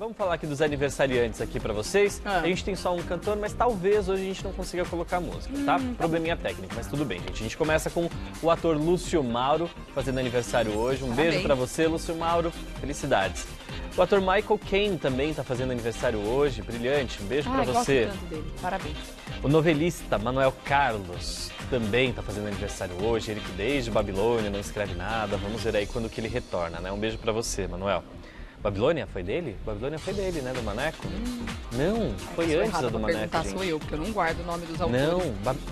Vamos falar aqui dos aniversariantes aqui pra vocês. A gente tem só um cantor, mas talvez hoje a gente não consiga colocar música, tá? Probleminha técnico, mas tudo bem, gente. A gente começa com o ator Lúcio Mauro, fazendo aniversário hoje. Um beijo pra você, Lúcio Mauro. Felicidades. O ator Michael Kane também tá fazendo aniversário hoje. Brilhante, um beijo pra você. Gosto tanto dele. Parabéns. O novelista Manuel Carlos também tá fazendo aniversário hoje. Ele que desde Babilônia não escreve nada. Vamos ver aí quando que ele retorna, né? Um beijo pra você, Manuel. Babilônia foi dele? Babilônia foi dele, né? Do Maneco? Não, foi antes da do Maneco, gente. Sou eu, porque eu não guardo o nome dos autores. Não,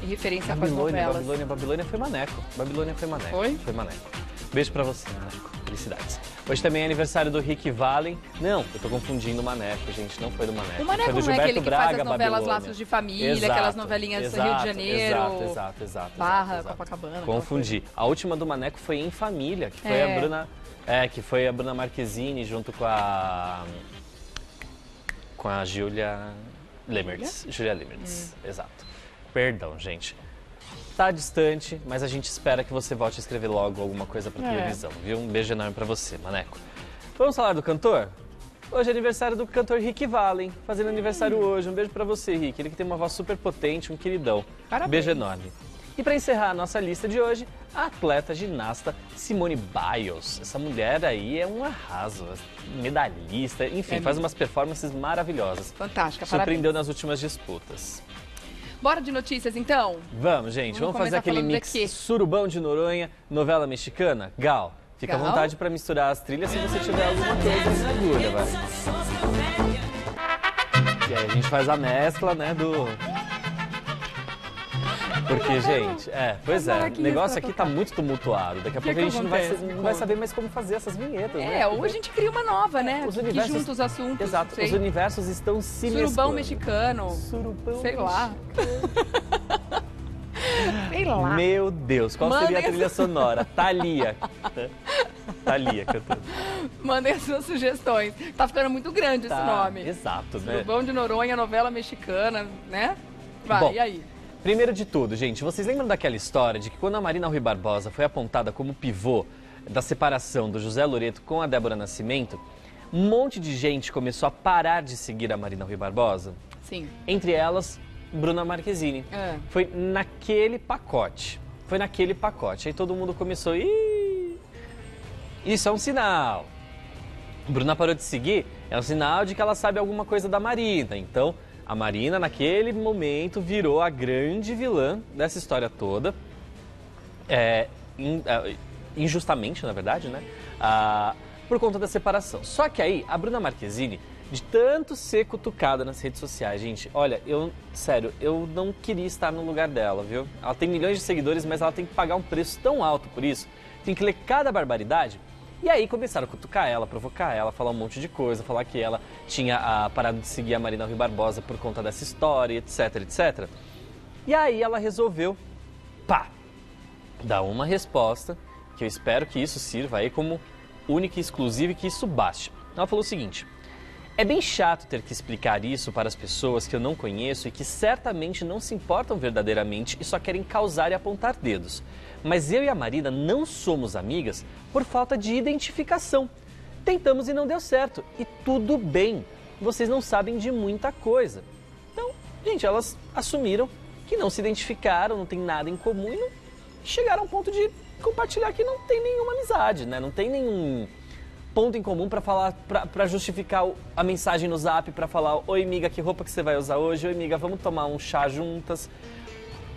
referência Babilônia, com as novelas. Babilônia foi Maneco. Babilônia foi Maneco. Foi? Foi Maneco. Beijo pra você, Maneco. Felicidades. Hoje também é aniversário do Rick Valen. Não, eu tô confundindo o Maneco, gente. Não foi do Maneco. O Maneco foi do Gilberto Braga, faz as novelas Babilônia. Laços de Família, exato, aquelas novelinhas do Rio de Janeiro. Exato. Barra, Copacabana. Confundi. A última do Maneco foi Em Família, que foi a Bruna... que foi a Bruna Marquezine junto com a... Julia Lemertz. Julia Lemertz, exato. Perdão, gente. Tá distante, mas a gente espera que você volte a escrever logo alguma coisa pra televisão, viu? Um beijo enorme pra você, Maneco. Vamos falar do cantor? Hoje é aniversário do cantor Rick Valen, fazendo aniversário hoje. Um beijo pra você, Rick. Ele que tem uma voz super potente, um queridão. Parabéns. Beijo enorme. E para encerrar a nossa lista de hoje, a atleta ginasta Simone Biles. Essa mulher aí é um arraso, medalhista, enfim, faz umas performances maravilhosas. Fantástica, surpreendeu nas últimas disputas. Bora de notícias, então? Vamos, gente. Vamos fazer aquele mix surubão de Noronha, novela mexicana. Gal, fica à vontade para misturar as trilhas se você tiver alguma coisa segura, vai. E aí a gente faz a mescla, né, do... Porque, gente, pois é, o negócio aqui tá muito tumultuado. Daqui a pouco a gente não vai saber mais como fazer essas vinhetas, né? Ou a gente cria uma nova, né? Que junta os assuntos. Exato, os universos estão se mesclando. Surubão mexicano. Surubão mexicano. Sei lá. Meu Deus, qual seria a trilha sonora? Thalia. Thalia cantando. Mandem as suas sugestões. Tá ficando muito grande esse nome. Exato, né? Surubão de Noronha, novela mexicana, né? Vai, e aí? Primeiro de tudo, gente, vocês lembram daquela história de que quando a Marina Ruy Barbosa foi apontada como pivô da separação do José Loreto com a Débora Nascimento, um monte de gente começou a parar de seguir a Marina Ruy Barbosa? Sim. Entre elas, Bruna Marquezine. Foi naquele pacote. Aí todo mundo começou... Ih, isso é um sinal. Bruna parou de seguir, é um sinal de que ela sabe alguma coisa da Marina, então... A Marina, naquele momento, virou a grande vilã dessa história toda, injustamente, na verdade, né? Por conta da separação. Só que aí, a Bruna Marquezine, de tanto ser cutucada nas redes sociais, gente, olha, eu não queria estar no lugar dela, viu? Ela tem milhões de seguidores, mas ela tem que pagar um preço tão alto por isso, tem que ler cada barbaridade. E aí começaram a cutucar ela, provocar ela, falar um monte de coisa, falar que ela tinha parado de seguir a Marina Ruy Barbosa por conta dessa história, etc, etc. E aí ela resolveu, dar uma resposta, que eu espero que isso sirva aí como única e exclusiva e que isso baste. Ela falou o seguinte, é bem chato ter que explicar isso para as pessoas que eu não conheço e que certamente não se importam verdadeiramente e só querem causar e apontar dedos. Mas eu e a Marina não somos amigas por falta de identificação. Tentamos e não deu certo. E tudo bem, vocês não sabem de muita coisa. Então, gente, elas assumiram que não se identificaram, não tem nada em comum e não chegaram ao ponto de compartilhar que não tem nenhuma amizade, né? Não tem nenhum ponto em comum para falar, para justificar a mensagem no zap, para falar, oi, amiga, que roupa que você vai usar hoje? Oi, amiga, vamos tomar um chá juntas.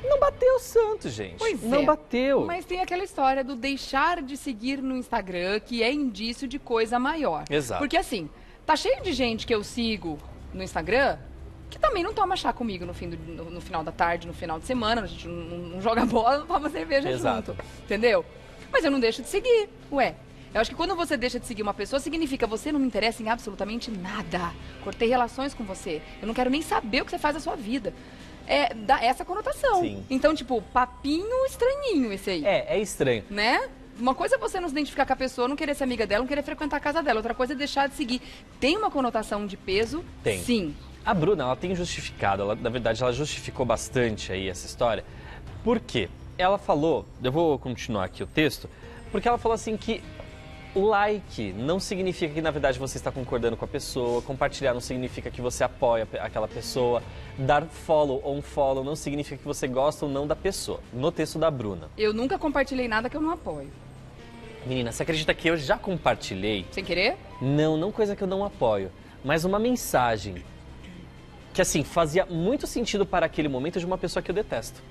Não bateu o santo, gente. Pois é. Não bateu. Mas tem aquela história do deixar de seguir no Instagram, que é indício de coisa maior. Exato. Porque assim, tá cheio de gente que eu sigo no Instagram, que também não toma chá comigo no final da tarde, no final de semana, a gente não joga bola, não toma cerveja junto. Entendeu? Mas eu não deixo de seguir. Ué, eu acho que quando você deixa de seguir uma pessoa, significa você não me interessa em absolutamente nada. Cortei relações com você. Eu não quero nem saber o que você faz na sua vida. Dá essa conotação. Sim. Então, tipo, papinho estranhinho esse aí. É estranho. Né? Uma coisa é você não se identificar com a pessoa, não querer ser amiga dela, não querer frequentar a casa dela. Outra coisa é deixar de seguir. Tem uma conotação de peso? Tem. Sim. A Bruna, ela tem justificado. Na verdade, ela justificou bastante aí essa história. Por quê? Ela falou... Eu vou continuar aqui o texto. Porque ela falou assim que... Like não significa que, na verdade, você está concordando com a pessoa. Compartilhar não significa que você apoia aquela pessoa. Dar follow ou unfollow não significa que você gosta ou não da pessoa. No texto da Bruna. Eu nunca compartilhei nada que eu não apoio. Menina, você acredita que eu já compartilhei? Sem querer? Não, não coisa que eu não apoio. Mas uma mensagem que, assim, fazia muito sentido para aquele momento de uma pessoa que eu detesto.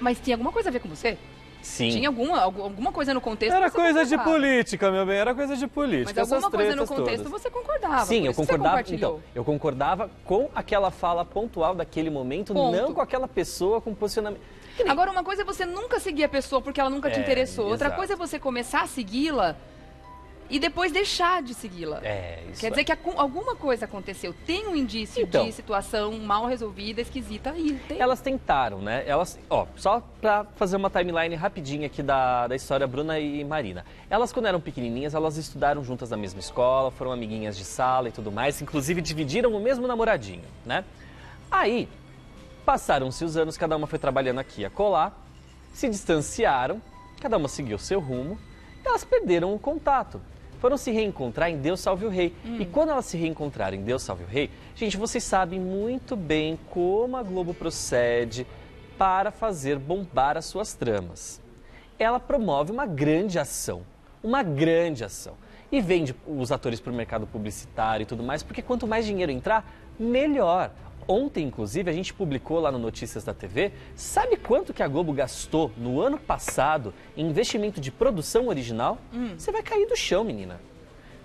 Mas tem alguma coisa a ver com você? Sim. Tinha alguma coisa no contexto. Era coisa de política, meu bem, era coisa de política. Mas alguma coisa no contexto você concordava. Sim, eu concordava. Então, eu concordava com aquela fala pontual daquele momento, não com aquela pessoa com posicionamento. Agora, uma coisa é você nunca seguir a pessoa porque ela nunca te interessou. Outra coisa é você começar a segui-la e depois deixar de segui-la. É, isso. Quer dizer que alguma coisa aconteceu. Tem um indício de situação mal resolvida, esquisita aí. Tem. Elas tentaram, né? Elas, ó, só pra fazer uma timeline rapidinha aqui da história, Bruna e Marina. Elas, quando eram pequenininhas, elas estudaram juntas na mesma escola, foram amiguinhas de sala e tudo mais. Inclusive, dividiram o mesmo namoradinho, né? Aí, passaram-se os anos, cada uma foi trabalhando aqui e acolá, se distanciaram, cada uma seguiu seu rumo, e elas perderam o contato. Foram se reencontrar em Deus Salve o Rei. E quando elas se reencontraram em Deus Salve o Rei, gente, vocês sabem muito bem como a Globo procede para fazer bombar as suas tramas. Ela promove uma grande ação, e vende os atores para o mercado publicitário e tudo mais, porque quanto mais dinheiro entrar, melhor. Ontem, inclusive, a gente publicou lá no Notícias da TV, sabe quanto que a Globo gastou no ano passado em investimento de produção original? Você vai cair do chão, menina.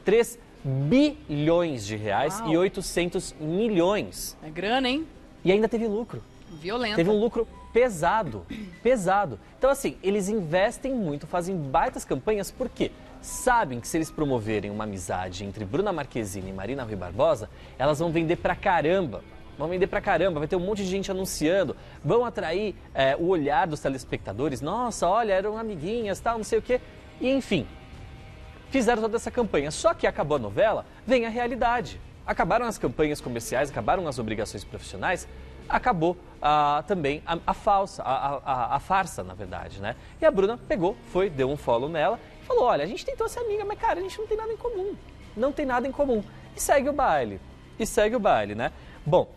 3 bilhões de reais e 800 milhões. É grana, hein? E ainda teve lucro. Violento. Teve um lucro pesado, pesado. Então, assim, eles investem muito, fazem baitas campanhas, por quê? Sabem que se eles promoverem uma amizade entre Bruna Marquezine e Marina Ruy Barbosa, elas vão vender pra caramba. Vai ter um monte de gente anunciando, vão atrair o olhar dos telespectadores. Nossa, olha, eram amiguinhas, tal, não sei o quê. E enfim, fizeram toda essa campanha. Só que acabou a novela, vem a realidade. Acabaram as campanhas comerciais, acabaram as obrigações profissionais, acabou também a farsa, na verdade, né? E a Bruna pegou, foi, deu um follow nela e falou, olha, a gente tentou ser amiga, mas cara, a gente não tem nada em comum. E segue o baile, né? Bom...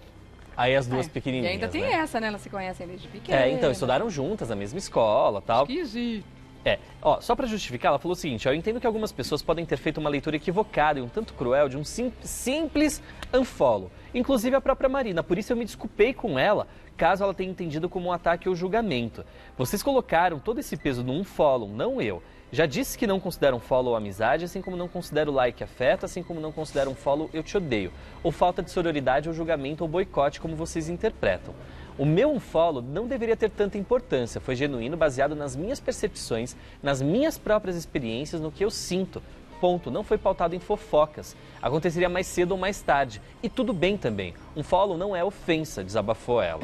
Aí as duas pequenininhas, e ainda tem essa, né? Elas se conhecem desde pequenas. É, então, estudaram juntas, na mesma escola e tal. Esquisito. É, ó, só pra justificar, ela falou o seguinte, ó, eu entendo que algumas pessoas podem ter feito uma leitura equivocada e um tanto cruel de um simples unfollow. Inclusive a própria Marina, por isso eu me desculpei com ela, caso ela tenha entendido como um ataque ou julgamento. Vocês colocaram todo esse peso no unfollow, não eu. Já disse que não considero um follow amizade, assim como não considero like afeto, assim como não considero um follow eu te odeio, ou falta de sororidade ou julgamento ou boicote, como vocês interpretam. O meu unfollow não deveria ter tanta importância, foi genuíno, baseado nas minhas percepções, nas minhas próprias experiências, no que eu sinto. Ponto, não foi pautado em fofocas. Aconteceria mais cedo ou mais tarde. E tudo bem também, unfollow não é ofensa, desabafou ela.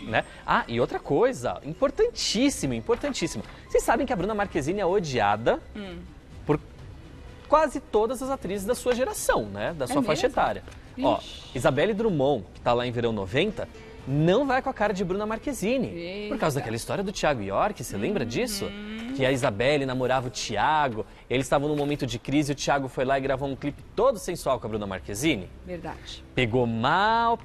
Né? Ah, e outra coisa, importantíssima, Vocês sabem que a Bruna Marquezine é odiada por quase todas as atrizes da sua geração, né? Da sua faixa etária. Ó, Isabelle Drummond, que tá lá em Verão 90, não vai com a cara de Bruna Marquezine. Eita. Por causa daquela história do Thiago York, você lembra disso? Que a Isabelle namorava o Thiago, eles estavam num momento de crise, o Thiago foi lá e gravou um clipe todo sensual com a Bruna Marquezine. Verdade. Pegou mal,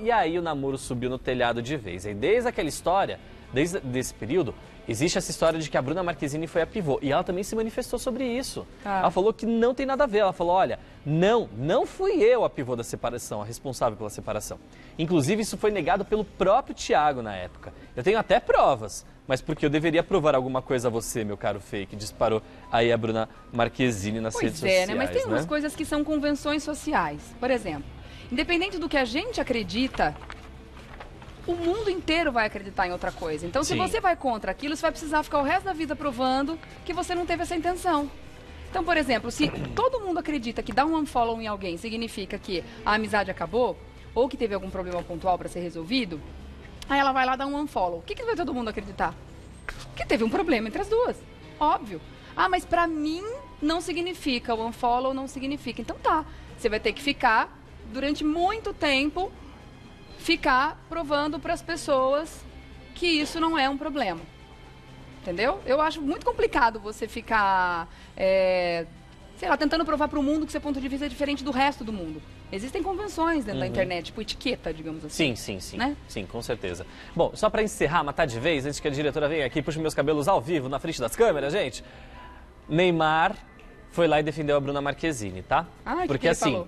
e aí o namoro subiu no telhado de vez. E desde aquela história, desde esse período, existe essa história de que a Bruna Marquezine foi a pivô. E ela também se manifestou sobre isso. Ela falou que não tem nada a ver. Ela falou, olha, não fui eu a pivô da separação, a responsável pela separação. Inclusive, isso foi negado pelo próprio Thiago na época. Eu tenho até provas, mas porque eu deveria provar alguma coisa a você, meu caro fake, disparou aí a Bruna Marquezine nas redes sociais. Né? Mas tem umas coisas que são convenções sociais. Por exemplo, independente do que a gente acredita... O mundo inteiro vai acreditar em outra coisa. Então, se você vai contra aquilo, você vai precisar ficar o resto da vida provando que você não teve essa intenção. Então, por exemplo, se todo mundo acredita que dar um unfollow em alguém significa que a amizade acabou, ou que teve algum problema pontual para ser resolvido, aí ela vai lá dar um unfollow. O que vai todo mundo acreditar? Que teve um problema entre as duas. Óbvio. Ah, mas pra mim não significa. O unfollow não significa. Então tá, você vai ter que ficar durante muito tempo... Ficar provando para as pessoas que isso não é um problema. entendeu? Eu acho muito complicado você ficar, sei lá, tentando provar para o mundo que seu ponto de vista é diferente do resto do mundo. Existem convenções dentro da internet, tipo etiqueta, digamos assim. Sim. Né? Sim, com certeza. Bom, só para encerrar, matar de vez, antes que a diretora venha aqui e puxe meus cabelos ao vivo na frente das câmeras, gente. Neymar foi lá e defendeu a Bruna Marquezine, tá? Ai, porque que assim,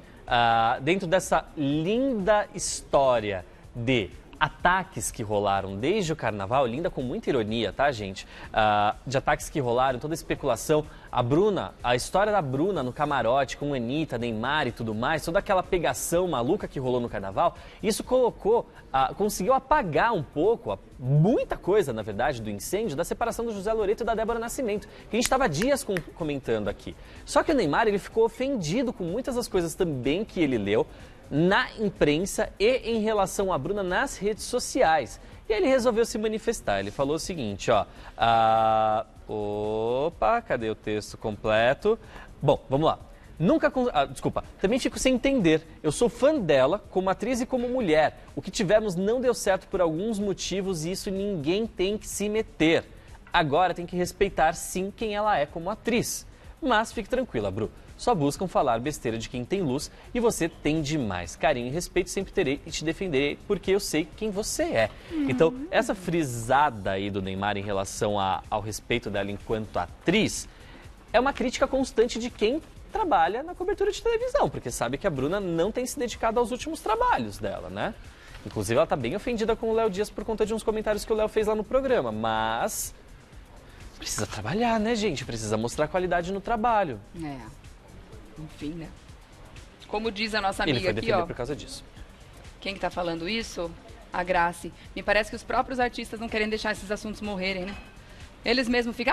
dentro dessa linda história de ataques que rolaram desde o carnaval, linda com muita ironia, tá, gente? De ataques que rolaram, toda a especulação. A Bruna, a história da Bruna no camarote com Anitta, Neymar e tudo mais, toda aquela pegação maluca que rolou no carnaval, isso colocou, conseguiu apagar um pouco, muita coisa, na verdade, do incêndio, da separação do José Loreto e da Débora Nascimento, que a gente estava há dias comentando aqui. Só que o Neymar, ele ficou ofendido com muitas das coisas também que ele leu, na imprensa e em relação à Bruna nas redes sociais. E ele resolveu se manifestar. Ele falou o seguinte, ó... Opa, cadê o texto completo? Bom, vamos lá. Também fico sem entender. Eu sou fã dela, como atriz e como mulher. O que tivemos não deu certo por alguns motivos e isso ninguém tem que se meter. Agora tem que respeitar, sim, quem ela é como atriz. Mas fique tranquila, Bru. Só buscam falar besteira de quem tem luz e você tem demais. Carinho e respeito sempre terei e te defenderei porque eu sei quem você é. Então, essa frisada aí do Neymar em relação ao respeito dela enquanto atriz é uma crítica constante de quem trabalha na cobertura de televisão, porque sabe que a Bruna não tem se dedicado aos últimos trabalhos dela, né? Inclusive, ela está bem ofendida com o Léo Dias por conta de uns comentários que o Léo fez lá no programa, mas precisa trabalhar, né, gente? Precisa mostrar qualidade no trabalho. É. Enfim, né? Como diz a nossa amiga aqui, ó. Por causa disso. Quem que tá falando isso? A Grace. Me parece que os próprios artistas não querem deixar esses assuntos morrerem, né? Eles mesmos ficam...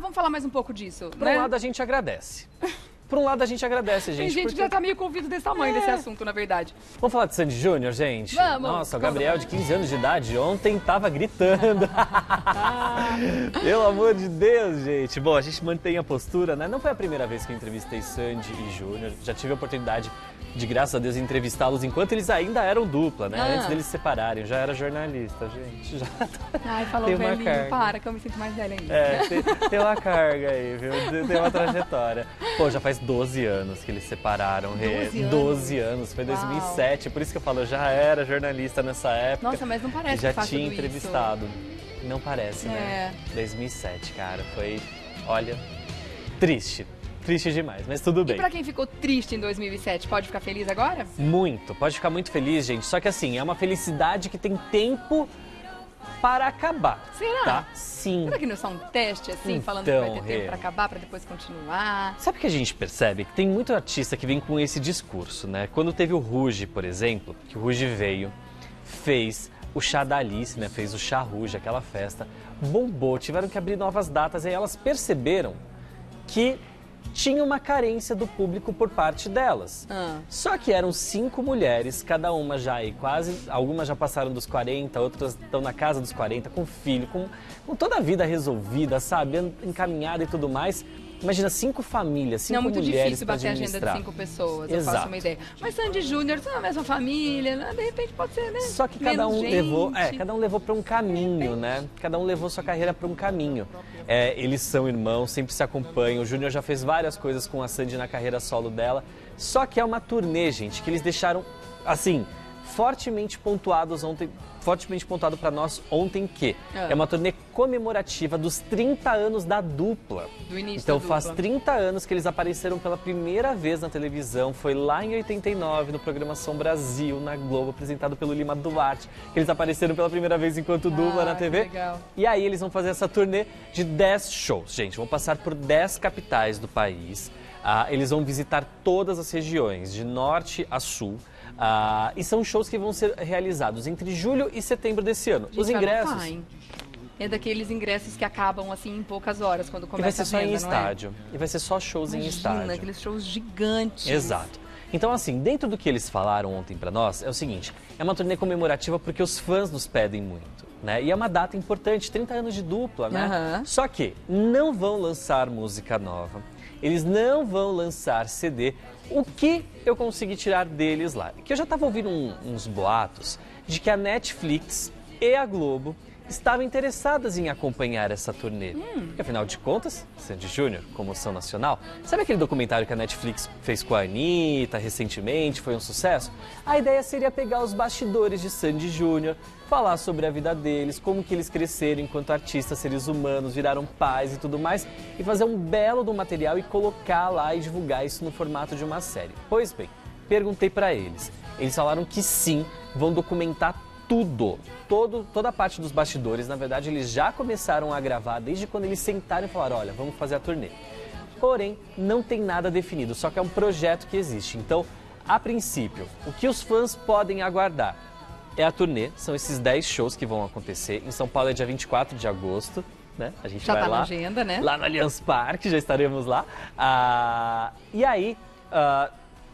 vamos falar mais um pouco disso. Por um lado, a gente agradece. Por um lado, a gente agradece, gente. Tem gente que já tá meio convido desse tamanho, desse assunto, na verdade. Vamos falar de Sandy Júnior, gente? Vamos. Nossa, o Gabriel, de 15 anos de idade, ontem tava gritando. Pelo amor de Deus, gente. Bom, a gente mantém a postura, né? Não foi a primeira vez que eu entrevistei Sandy e Júnior. Já tive a oportunidade de, graças a Deus, entrevistá-los enquanto eles ainda eram dupla, né? Antes deles se separarem. Eu já era jornalista, gente. Já... Ai, falou velhinho, para, que eu me sinto mais velha ainda. É, tem uma carga aí, viu? Tem uma trajetória. Pô, já faz 12 anos que eles separaram, 12 anos, foi 2007, por isso que eu falo, eu já era jornalista nessa época. Nossa, mas não parece já que tinha entrevistado. Isso. Não parece, né? 2007, cara, foi, olha, triste. Triste demais, mas tudo bem. E pra quem ficou triste em 2007, pode ficar feliz agora? Muito, pode ficar muito feliz, gente. Só que assim, é uma felicidade que tem tempo para acabar. Será? Tá? Sim. Será que não é só um teste, assim, então, falando que vai ter tempo para acabar, para depois continuar? Sabe o que a gente percebe? Que tem muito artista que vem com esse discurso, né? Quando teve o Rouge, por exemplo, que o Rouge veio, fez o chá da Alice, né? Fez o chá Rouge, aquela festa, bombou, tiveram que abrir novas datas, e aí elas perceberam que tinha uma carência do público por parte delas. Só que eram 5 mulheres, cada uma já aí quase... Algumas já passaram dos 40, outras estão na casa dos 40, com filho, com toda a vida resolvida, sabe? Encaminhada e tudo mais. Imagina, 5 famílias, 5 mulheres. Não é muito difícil bater a agenda de 5 pessoas, eu faço uma ideia. Mas Sandy Júnior, são a mesma família, de repente pode ser, né? Só que cada um levou, para um caminho, né? Cada um levou sua carreira para um caminho. É, eles são irmãos, sempre se acompanham. O Júnior já fez várias coisas com a Sandy na carreira solo dela. Só que é uma turnê, gente, que eles deixaram, assim, fortemente pontuado para nós ontem que é uma turnê comemorativa dos 30 anos da dupla. Do início então faz 30 anos que eles apareceram pela primeira vez na televisão, foi lá em 89 no programa Som Brasil, na Globo, apresentado pelo Lima Duarte, que eles apareceram pela primeira vez enquanto dupla na TV. Legal. E aí eles vão fazer essa turnê de 10 shows, gente, vão passar por 10 capitais do país, eles vão visitar todas as regiões, de norte a sul. E são shows que vão ser realizados entre julho e setembro desse ano. Gente, os ingressos... É daqueles ingressos que acabam, assim, em poucas horas, quando começa a venda, não é? E vai ser só em estádio. E vai ser só shows em estádio. Imagina, aqueles shows gigantes. Exato. Então, assim, dentro do que eles falaram ontem pra nós, é o seguinte, é uma turnê comemorativa porque os fãs nos pedem muito, né? E é uma data importante, 30 anos de dupla, né? Só que não vão lançar música nova. Eles não vão lançar CD. O que eu consegui tirar deles lá? Que eu já estava ouvindo uns boatos de que a Netflix e a Globo estavam interessadas em acompanhar essa turnê. Porque, afinal de contas, Sandy Júnior, comoção nacional. Sabe aquele documentário que a Netflix fez com a Anitta recentemente, foi um sucesso? A ideia seria pegar os bastidores de Sandy Júnior, falar sobre a vida deles, como que eles cresceram enquanto artistas, seres humanos, viraram pais e tudo mais, e fazer um belo do material e colocar lá e divulgar isso no formato de uma série. Pois bem, perguntei pra eles. Eles falaram que sim, vão documentar tudo, toda a parte dos bastidores. Na verdade, eles já começaram a gravar desde quando eles sentaram e falaram, olha, vamos fazer a turnê. Porém, não tem nada definido, só que é um projeto que existe. Então, a princípio, o que os fãs podem aguardar é a turnê, são esses 10 shows que vão acontecer. Em São Paulo é dia 24 de agosto, né? A gente já vai tá lá, na agenda, né? Lá no Allianz Parque, já estaremos lá. E aí,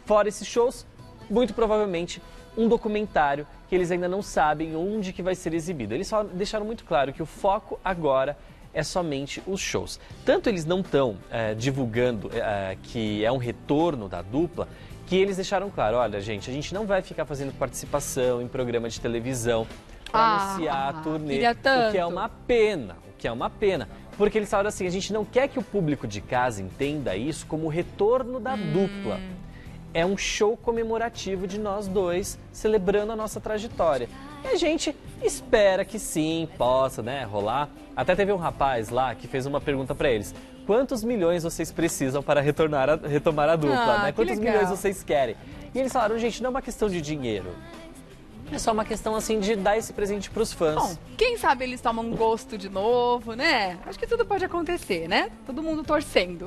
fora esses shows, muito provavelmente um documentário que eles ainda não sabem onde que vai ser exibido. Eles só deixaram muito claro que o foco agora é somente os shows. Tanto eles não estão divulgando que é um retorno da dupla, que eles deixaram claro, olha gente, a gente não vai ficar fazendo participação em programa de televisão para anunciar a turnê, o que é uma pena, Porque eles falaram assim, a gente não quer que o público de casa entenda isso como o retorno da dupla. É um show comemorativo de nós dois, celebrando a nossa trajetória. E a gente espera que sim, possa, né, rolar. Até teve um rapaz lá que fez uma pergunta pra eles. Quantos milhões vocês precisam para retomar a dupla, né? Quantos milhões vocês querem? E eles falaram, gente, não é uma questão de dinheiro. É só uma questão, assim, de dar esse presente pros fãs. Bom, quem sabe eles tomam gosto de novo, né? Acho que tudo pode acontecer, né? Todo mundo torcendo.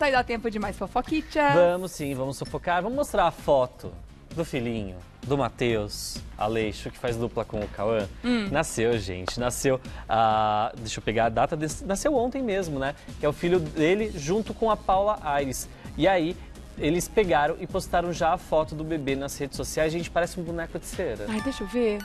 Vai dar tempo de mais fofoquita? Vamos sim, vamos fofocar. Vamos mostrar a foto do filhinho, do Matheus Aleixo, que faz dupla com o Cauã. Nasceu, gente, deixa eu pegar a data desse, nasceu ontem mesmo, né? Que é o filho dele junto com a Paula Aires. E aí... eles pegaram e postaram já a foto do bebê nas redes sociais. Gente, parece um boneco de cera. Ai, deixa eu ver.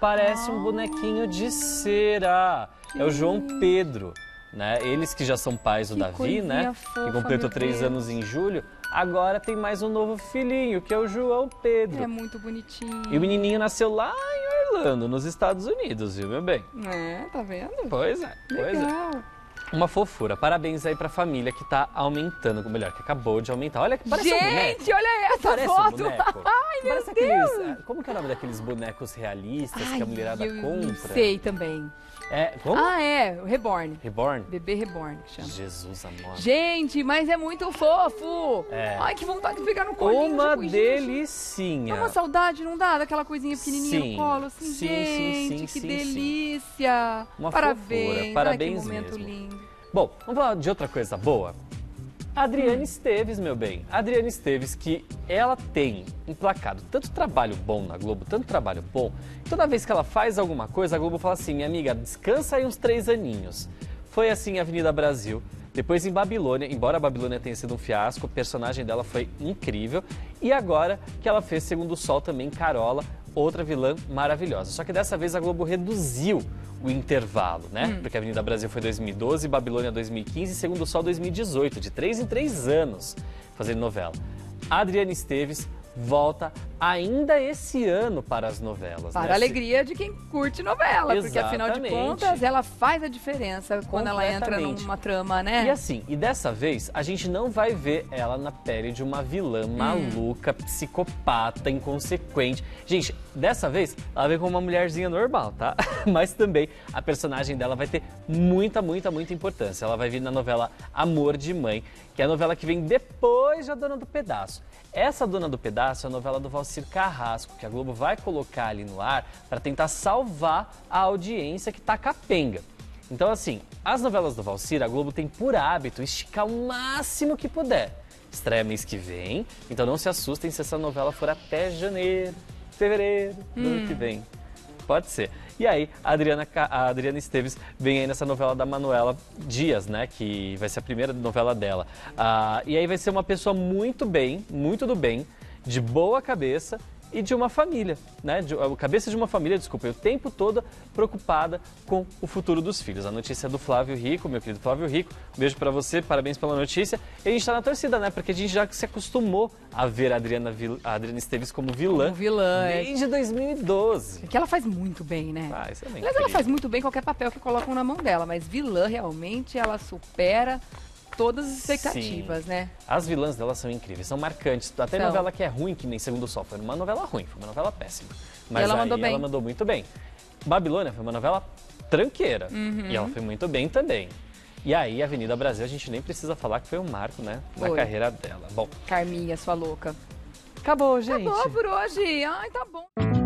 Parece um bonequinho de cera. É o João Pedro, né? Eles que já são pais do Davi, né? Fofa, que completou 3 anos em julho. Agora tem mais um novo filhinho, que é o João Pedro. É muito bonitinho. E o menininho nasceu lá em Orlando, nos Estados Unidos, viu, meu bem? É, tá vendo? Pois é, pois é. Uma fofura. Parabéns aí pra família que tá aumentando, ou melhor, que acabou de aumentar. Olha, parece um boneco. Gente, olha essa foto. Ai, meu Deus. Como que é o nome daqueles bonecos realistas que a mulherada compra? Não sei também. É, como? O Reborn. Reborn? Bebê Reborn, que chama. Jesus amado. Gente, mas é muito fofo. É. Ai, que vontade de pegar no colinho. Uma delicinha. É uma saudade, não dá? Daquela coisinha pequenininha no colo, assim, gente, que delícia. Uma fofura, parabéns mesmo. Que momento lindo. Bom, vamos falar de outra coisa boa. Adriana Esteves, meu bem. Adriana Esteves, que ela tem emplacado tanto trabalho bom na Globo, toda vez que ela faz alguma coisa, a Globo fala assim, minha amiga, descansa aí uns 3 aninhos. Foi assim em Avenida Brasil, depois em Babilônia, embora a Babilônia tenha sido um fiasco, o personagem dela foi incrível. E agora que ela fez Segundo o Sol também, Carola, outra vilã maravilhosa. Só que dessa vez a Globo reduziu o intervalo, né? Porque a Avenida Brasil foi 2012, Babilônia 2015 e Segundo o Sol 2018, de 3 em 3 anos fazendo novela. A Adriana Esteves volta ainda esse ano para as novelas. Para a alegria de quem curte novela, porque afinal de contas ela faz a diferença quando ela entra numa trama, né? E assim, e dessa vez a gente não vai ver ela na pele de uma vilã maluca, psicopata, inconsequente. Gente, dessa vez ela vem com uma mulherzinha normal, tá? Mas também a personagem dela vai ter muita importância. Ela vai vir na novela Amor de Mãe, que é a novela que vem depois da Dona do Pedaço. Essa Dona do Pedaço é a novela do Walcyr Carrasco, que a Globo vai colocar ali no ar para tentar salvar a audiência que tá capenga. Então, assim, as novelas do Walcyr, a Globo tem por hábito esticar o máximo que puder. Estreia mês que vem, então não se assustem se essa novela for até janeiro, fevereiro do ano que vem. Pode ser. E aí, a Adriana Esteves vem aí nessa novela da Manuela Dias, né? Que vai ser a primeira novela dela. E aí vai ser uma pessoa muito do bem, de boa cabeça, e de uma família, né? A cabeça de uma família, desculpa, o tempo todo preocupada com o futuro dos filhos. A notícia é do Flávio Rico, meu querido Flávio Rico. Beijo pra você, parabéns pela notícia. E a gente tá na torcida, né? Porque a gente já se acostumou a ver a Adriana Esteves como vilã. Como vilã, desde 2012. Que ela faz muito bem, né? Ah, isso é bem. Mas ela faz muito bem qualquer papel que colocam na mão dela, mas vilã realmente ela supera todas as expectativas, sim, né? As vilãs delas são incríveis, são marcantes. Até então, novela que é ruim, que nem Segundo o Sol, foi uma novela ruim, foi uma novela péssima. Mas ela, ela mandou muito bem. Babilônia foi uma novela tranqueira, uhum, e ela foi muito bem também. E aí, Avenida Brasil, a gente nem precisa falar que foi um marco, né? Na carreira dela. Bom, Carminha, sua louca. Acabou, gente. Acabou por hoje. Ai, tá bom.